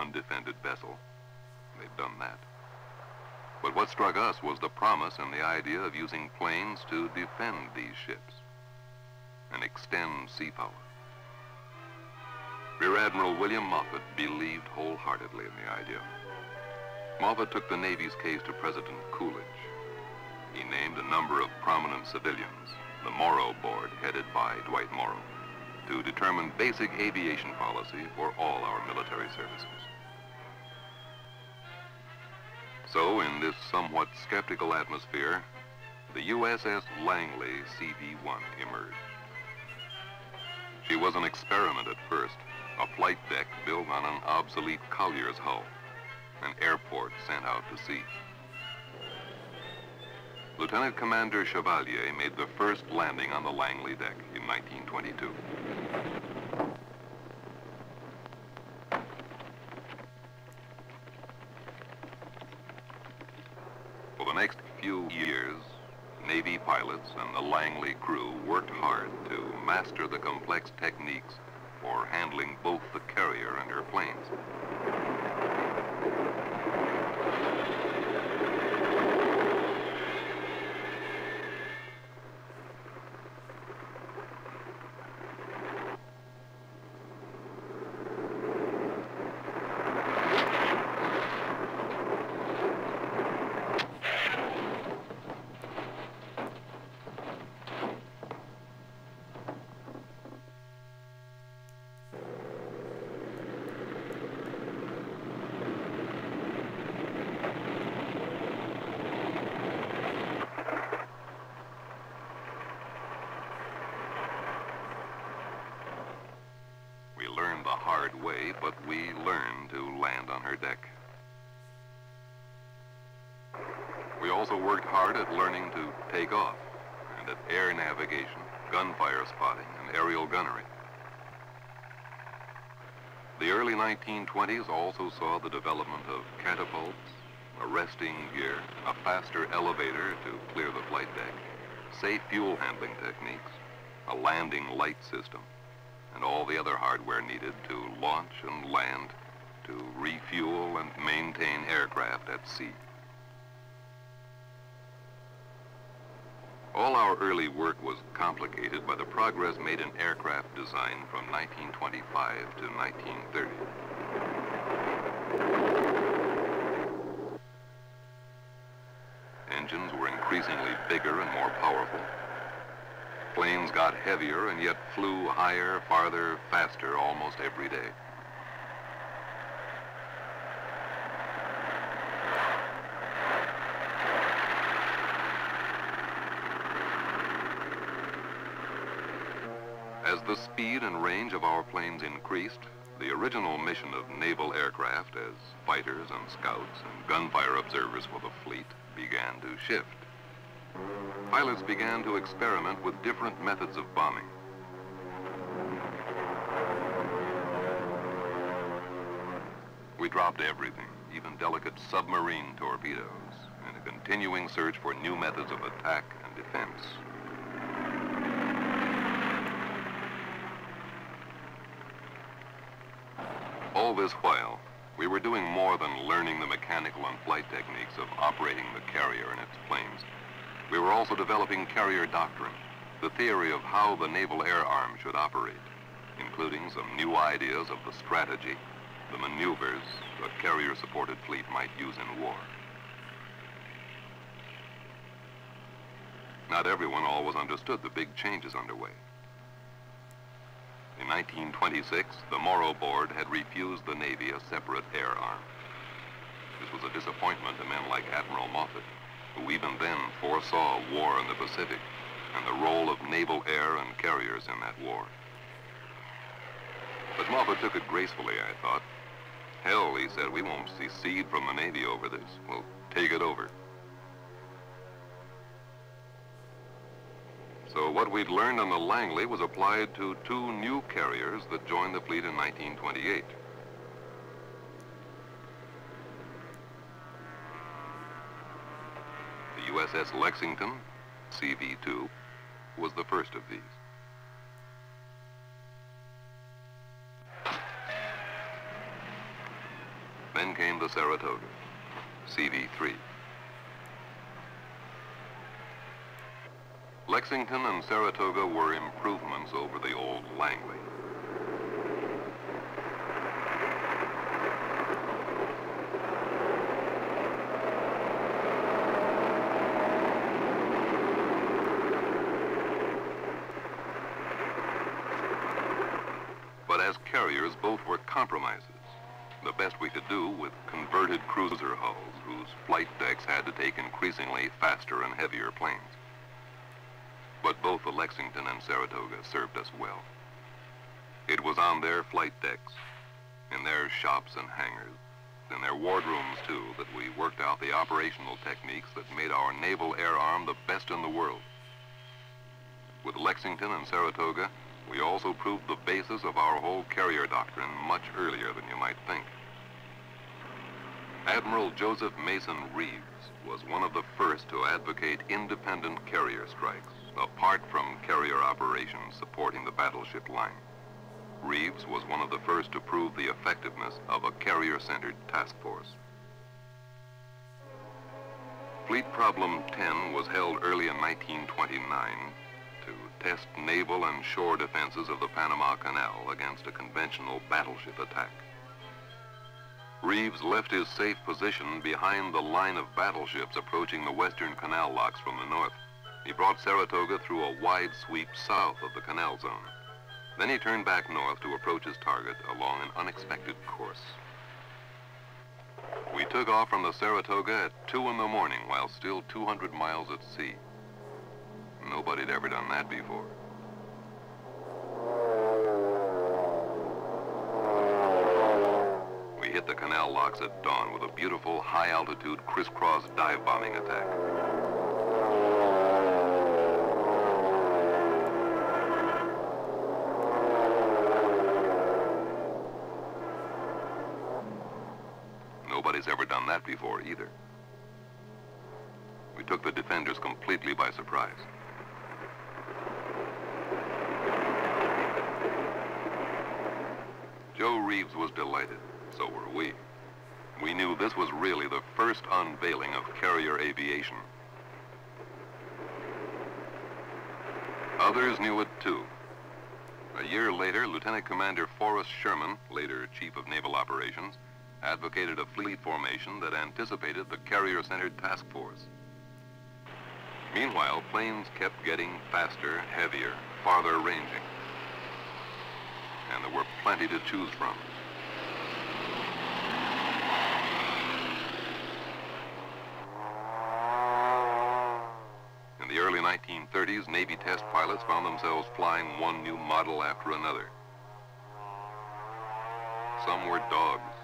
undefended vessel. They've done that. But what struck us was the promise and the idea of using planes to defend these ships and extend sea power. Rear Admiral William Moffett believed wholeheartedly in the idea. Moffett took the Navy's case to President Coolidge. He named a number of prominent civilians, the Morrow Board, headed by Dwight Morrow, to determine basic aviation policy for all our military services. So, in this somewhat skeptical atmosphere, the USS Langley CD-1 emerged. She was an experiment at first, a flight deck built on an obsolete collier's hull, an airport sent out to sea. Lieutenant Commander Chevalier made the first landing on the Langley deck in 1922. For the next few years, Navy pilots and the Langley crew worked hard to master the complex techniques for handling both the carrier and her planes. Way, but we learned to land on her deck. We also worked hard at learning to take off and at air navigation, gunfire spotting, and aerial gunnery. The early 1920s also saw the development of catapults, a resting gear, a faster elevator to clear the flight deck, safe fuel handling techniques, a landing light system, and all the other hardware needed to launch and land, to refuel and maintain aircraft at sea. All our early work was complicated by the progress made in aircraft design from 1925 to 1930. Engines were increasingly bigger and more powerful. Planes got heavier and yet flew higher, farther, faster almost every day. As the speed and range of our planes increased, the original mission of naval aircraft as fighters and scouts and gunfire observers for the fleet began to shift. Pilots began to experiment with different methods of bombing. We dropped everything, even delicate submarine torpedoes, in a continuing search for new methods of attack and defense. All this while, we were doing more than learning the mechanical and flight techniques of operating the carrier and its planes. We were also developing carrier doctrine, the theory of how the naval air arm should operate, including some new ideas of the strategy, the maneuvers a carrier-supported fleet might use in war. Not everyone always understood the big changes underway. In 1926, the Morrow Board had refused the Navy a separate air arm. This was a disappointment to men like Admiral Moffett, who even then foresaw war in the Pacific and the role of naval air and carriers in that war. But Moffett took it gracefully, I thought. Hell, he said, we won't secede from the Navy over this. We'll take it over. So what we'd learned on the Langley was applied to two new carriers that joined the fleet in 1928. USS Lexington, CV-2, was the first of these. Then came the Saratoga, CV-3. Lexington and Saratoga were improvements over the old Langley. But as carriers, both were compromises. The best we could do with converted cruiser hulls whose flight decks had to take increasingly faster and heavier planes. But both the Lexington and Saratoga served us well. It was on their flight decks, in their shops and hangars, in their wardrooms too, that we worked out the operational techniques that made our naval air arm the best in the world. With Lexington and Saratoga, we also proved the basis of our whole carrier doctrine much earlier than you might think. Admiral Joseph Mason Reeves was one of the first to advocate independent carrier strikes, apart from carrier operations supporting the battleship line. Reeves was one of the first to prove the effectiveness of a carrier-centered task force. Fleet Problem 10 was held early in 1929, test naval and shore defenses of the Panama Canal against a conventional battleship attack. Reeves left his safe position behind the line of battleships approaching the western canal locks from the north. He brought Saratoga through a wide sweep south of the canal zone. Then he turned back north to approach his target along an unexpected course. We took off from the Saratoga at 2 in the morning while still 200 miles at sea. Nobody had ever done that before. We hit the canal locks at dawn with a beautiful high-altitude crisscross dive-bombing attack. Nobody's ever done that before either. We took the defenders completely by surprise. Joe Reeves was delighted, so were we. We knew this was really the first unveiling of carrier aviation. Others knew it too. A year later, Lieutenant Commander Forrest Sherman, later Chief of Naval Operations, advocated a fleet formation that anticipated the carrier-centered task force. Meanwhile, planes kept getting faster, heavier, farther ranging. And there were plenty to choose from. In the early 1930s, Navy test pilots found themselves flying one new model after another. Some were dogs,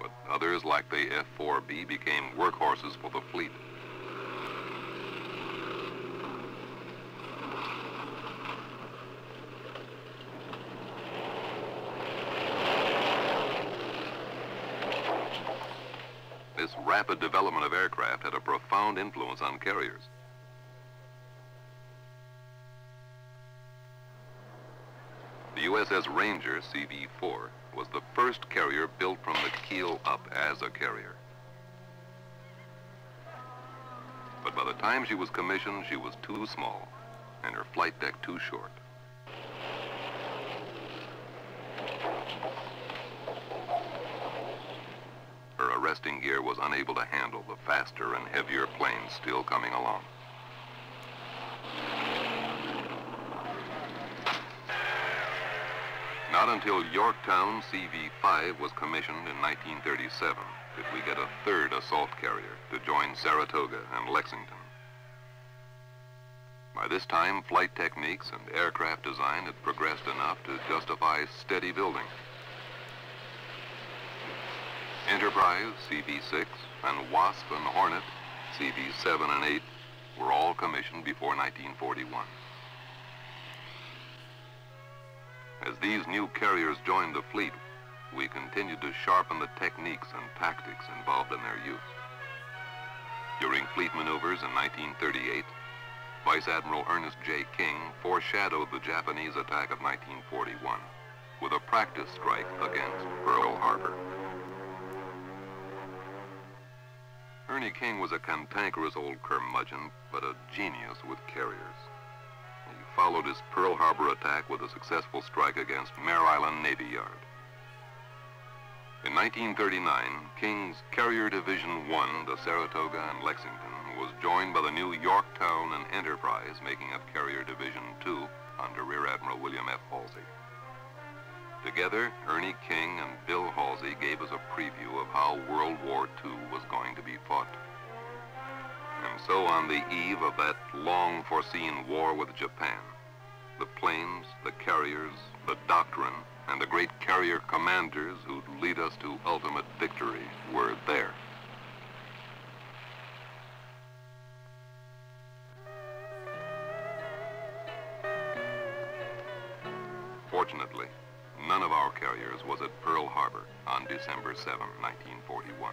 but others, like the F-4B, became workhorses for the fleet. This rapid development of aircraft had a profound influence on carriers. The USS Ranger, CV-4, was the first carrier built from the keel up as a carrier. But by the time she was commissioned, she was too small, and her flight deck too short. Arresting gear was unable to handle the faster and heavier planes still coming along. Not until Yorktown CV-5 was commissioned in 1937 did we get a third assault carrier to join Saratoga and Lexington. By this time, flight techniques and aircraft design had progressed enough to justify steady building. Enterprise, CV-6, and Wasp and Hornet, CV-7 and 8, were all commissioned before 1941. As these new carriers joined the fleet, we continued to sharpen the techniques and tactics involved in their use. During fleet maneuvers in 1938, Vice Admiral Ernest J. King foreshadowed the Japanese attack of 1941 with a practice strike against Pearl Harbor. Attorney King was a cantankerous old curmudgeon, but a genius with carriers. He followed his Pearl Harbor attack with a successful strike against Mare Island Navy Yard. In 1939, King's Carrier Division 1, the Saratoga and Lexington, was joined by the new Yorktown and Enterprise, making up Carrier Division 2 under Rear Admiral William F. Halsey. Together, Ernie King and Bill Halsey gave us a preview of how World War II was going to be fought. And so on the eve of that long-foreseen war with Japan, the planes, the carriers, the doctrine, and the great carrier commanders who'd lead us to ultimate victory were there. Fortunately, none of our carriers was at Pearl Harbor on December 7, 1941.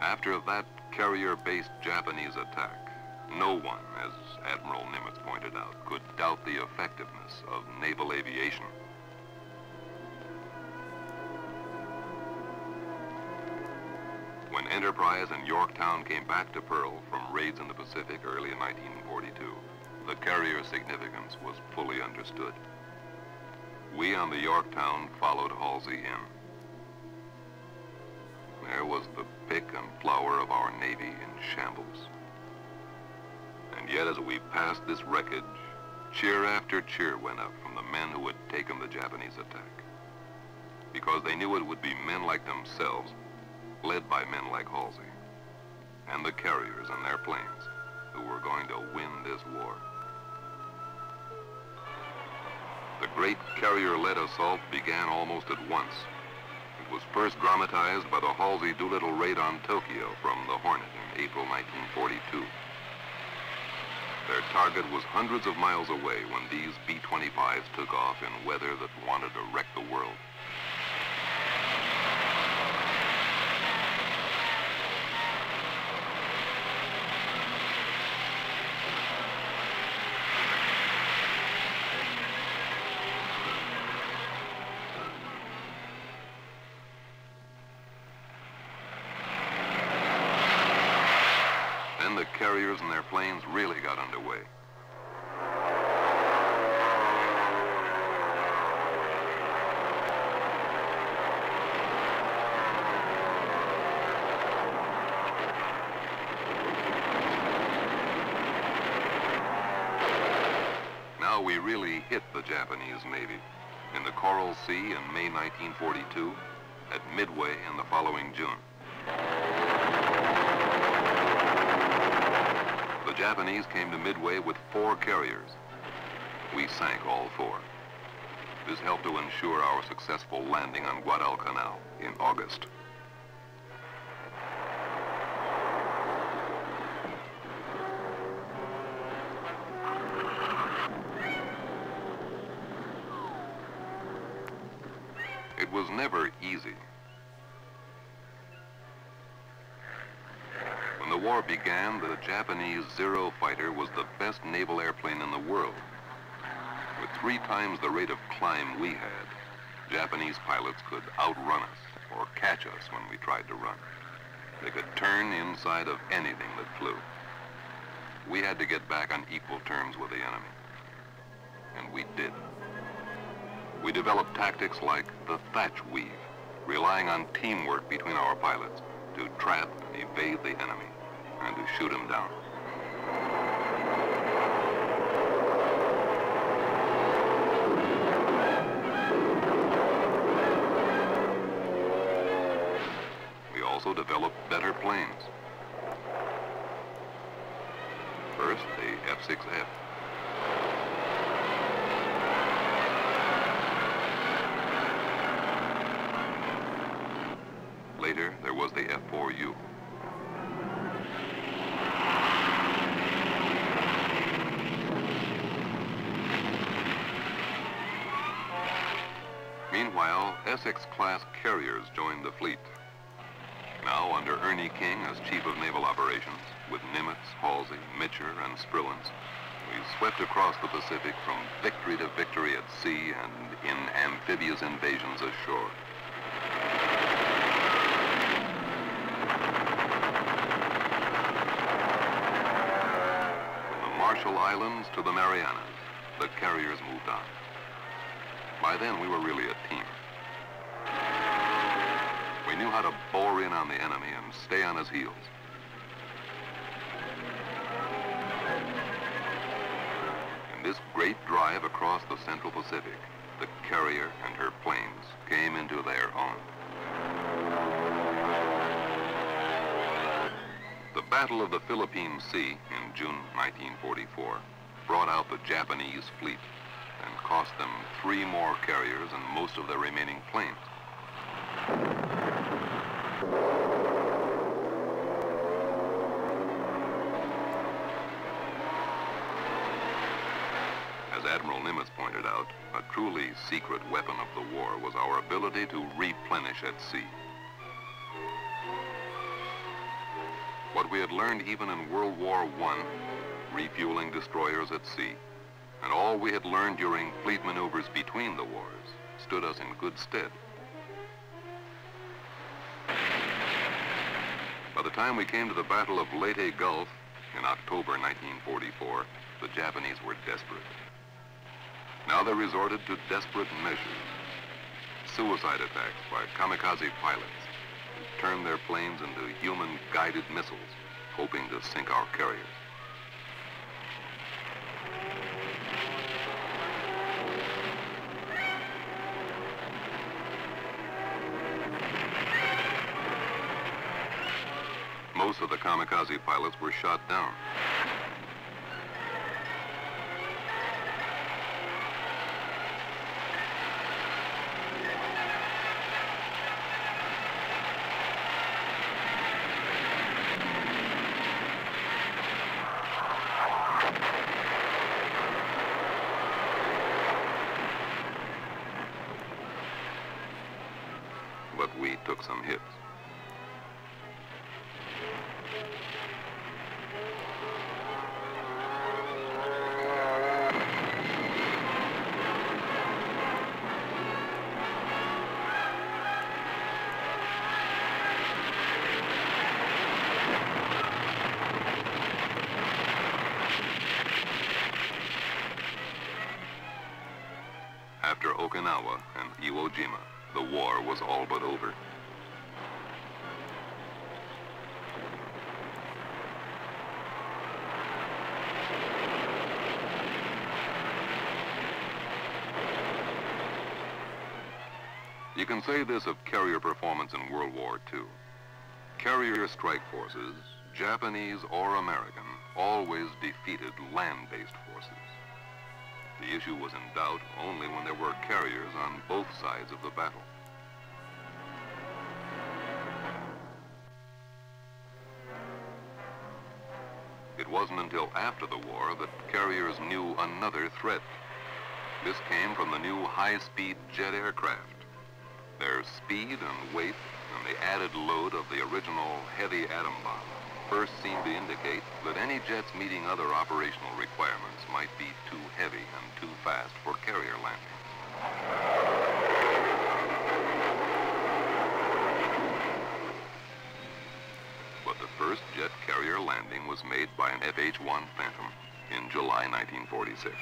After that carrier-based Japanese attack, no one, as Admiral Nimitz pointed out, could doubt the effectiveness of naval aviation. When Enterprise and Yorktown came back to Pearl from raids in the Pacific early in 1942, the carrier significance was fully understood. We on the Yorktown followed Halsey in. There was the pick and flower of our Navy in shambles. And yet, as we passed this wreckage, cheer after cheer went up from the men who had taken the Japanese attack. Because they knew it would be men like themselves, led by men like Halsey, and the carriers and their planes, who were going to win this war. The great carrier-led assault began almost at once. It was first dramatized by the Halsey-Doolittle raid on Tokyo from the Hornet in April 1942. Their target was hundreds of miles away when these B-25s took off in weather that wanted to wreck the world. And their planes really got underway. Now we really hit the Japanese Navy in the Coral Sea in May 1942, at Midway in the following June. The Japanese came to Midway with 4 carriers. We sank all 4. This helped to ensure our successful landing on Guadalcanal in August. It was never easy. The war began that a Japanese Zero fighter was the best naval airplane in the world. With 3 times the rate of climb we had, Japanese pilots could outrun us or catch us when we tried to run. They could turn inside of anything that flew. We had to get back on equal terms with the enemy. And we did. We developed tactics like the thatch weave, relying on teamwork between our pilots to trap and evade the enemy, and to shoot him down. develop better planes. First, the F-6F. Later, there was the F-4U. Meanwhile, Essex class carriers joined the fleet. Now under Ernie King as Chief of Naval Operations, with Nimitz, Halsey, Mitcher, and Spruance, we swept across the Pacific from victory to victory at sea and in amphibious invasions ashore. From the Marshall Islands to the Marianas, the carriers moved on. By then, we were really a team. We knew how to bore in on the enemy and stay on his heels. In this great drive across the Central Pacific, the carrier and her planes came into their own. The Battle of the Philippine Sea in June 1944 brought out the Japanese fleet and cost them 3 more carriers and most of their remaining planes. As Admiral Nimitz pointed out, a truly secret weapon of the war was our ability to replenish at sea. What we had learned even in World War I, refueling destroyers at sea, and all we had learned during fleet maneuvers between the wars stood us in good stead. By the time we came to the Battle of Leyte Gulf in October 1944, the Japanese were desperate. Now they resorted to desperate measures. Suicide attacks by kamikaze pilots who turned their planes into human-guided missiles, hoping to sink our carriers. Most of the kamikaze pilots were shot down. But we took some hits. You can say this of carrier performance in World War II. Carrier strike forces, Japanese or American, always defeated land-based forces. The issue was in doubt only when there were carriers on both sides of the battle. It wasn't until after the war that carriers knew another threat. This came from the new high-speed jet aircraft. Their speed and weight and the added load of the original heavy atom bomb first seemed to indicate that any jets meeting other operational requirements might be too heavy and too fast for carrier landings. But the first jet carrier landing was made by an FH-1 Phantom in July 1946.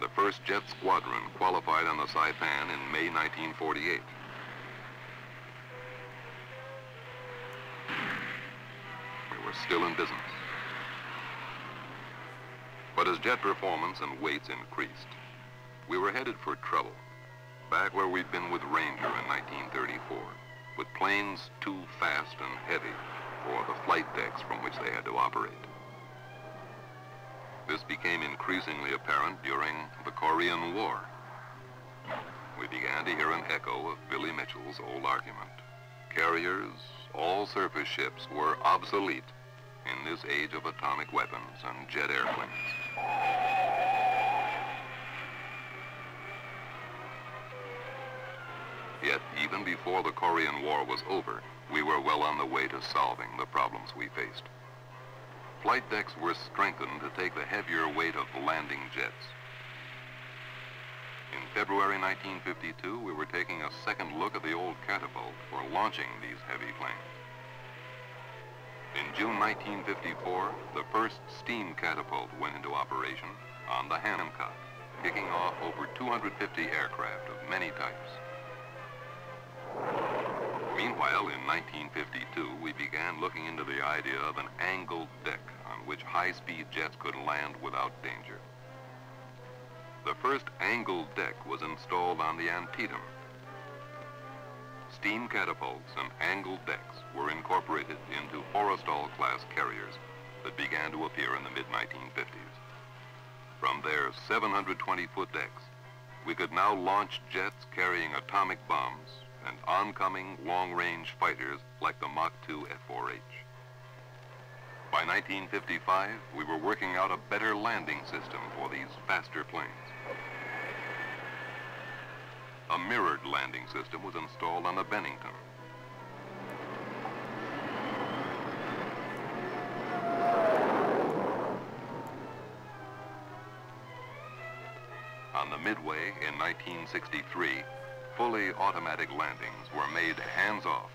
The first jet squadron qualified on the Saipan in May 1948. We were still in business. But as jet performance and weights increased, We were headed for trouble, back where we'd been with Ranger in 1934, with planes too fast and heavy for the flight decks from which they had to operate. This became increasingly apparent during the Korean War. We began to hear an echo of Billy Mitchell's old argument. Carriers, all surface ships, were obsolete in this age of atomic weapons and jet airplanes. Yet, even before the Korean War was over, we were well on the way to solving the problems we faced. Flight decks were strengthened to take the heavier weight of landing jets. In February 1952, we were taking a second look at the old catapult for launching these heavy planes. In June 1954, the first steam catapult went into operation on the Hancock, kicking off over 250 aircraft of many types. Meanwhile, in 1952, we began looking into the idea of an angled deck on which high-speed jets could land without danger. The first angled deck was installed on the Antietam. Steam catapults and angled decks were incorporated into Forrestal-class carriers that began to appear in the mid-1950s. From their 720-foot decks, we could now launch jets carrying atomic bombs and oncoming long-range fighters like the Mach 2 F-4H. By 1955, we were working out a better landing system for these faster planes. A mirrored landing system was installed on the Bennington. On the Midway in 1963, fully automatic landings were made hands-off,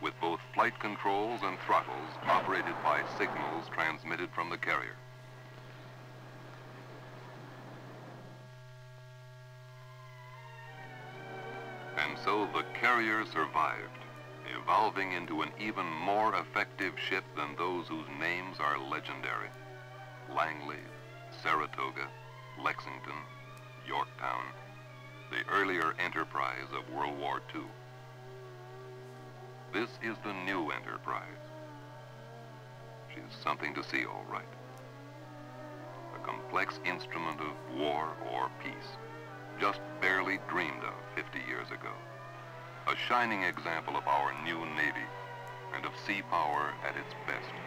with both flight controls and throttles operated by signals transmitted from the carrier. And so the carrier survived, evolving into an even more effective ship than those whose names are legendary. Langley, Saratoga, Lexington, Yorktown, the earlier Enterprise of World War II. This is the new Enterprise. She's something to see, all right. A complex instrument of war or peace, just barely dreamed of 50 years ago. A shining example of our new Navy and of sea power at its best.